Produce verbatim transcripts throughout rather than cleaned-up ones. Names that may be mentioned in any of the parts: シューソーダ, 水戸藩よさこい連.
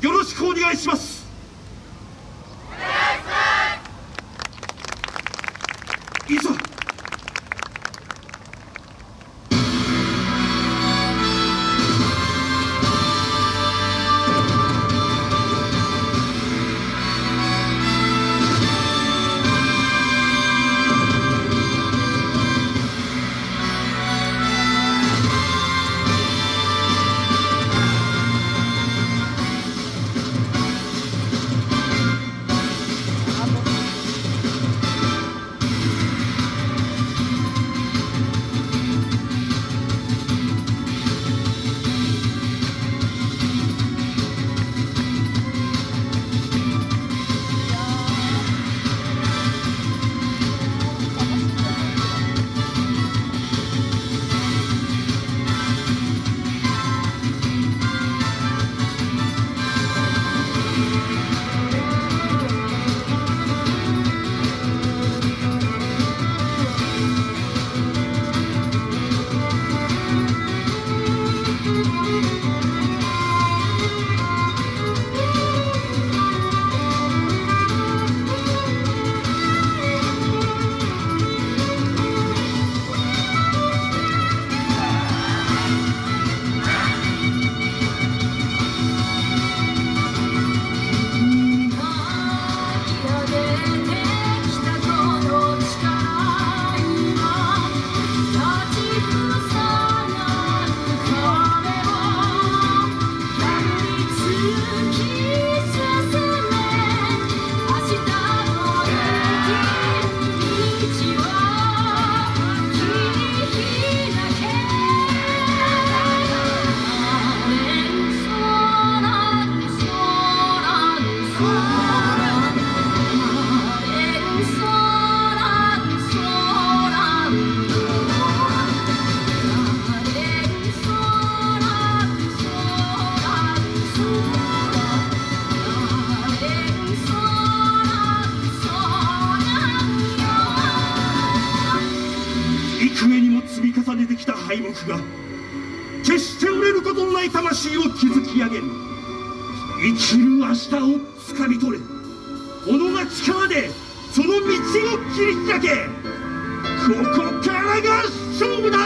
よろしくお願いします。お願いします。いざ。敗北が決して売れることのない魂を築き上げる。生きる明日をつかみ取れ。己が力でその道を切り開け。ここからが勝負だ。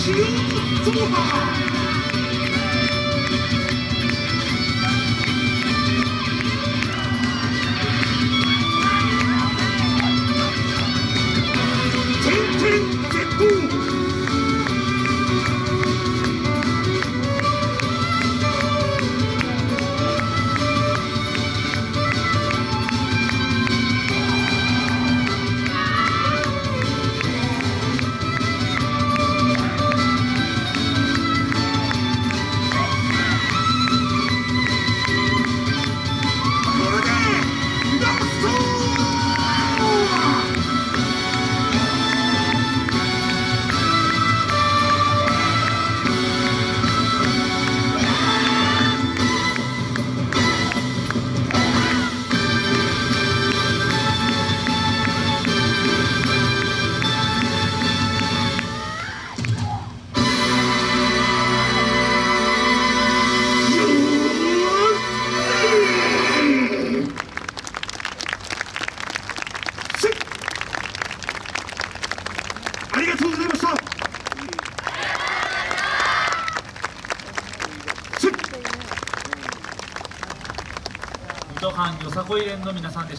シューソーダ。水戸藩よさこい連の皆さんでした。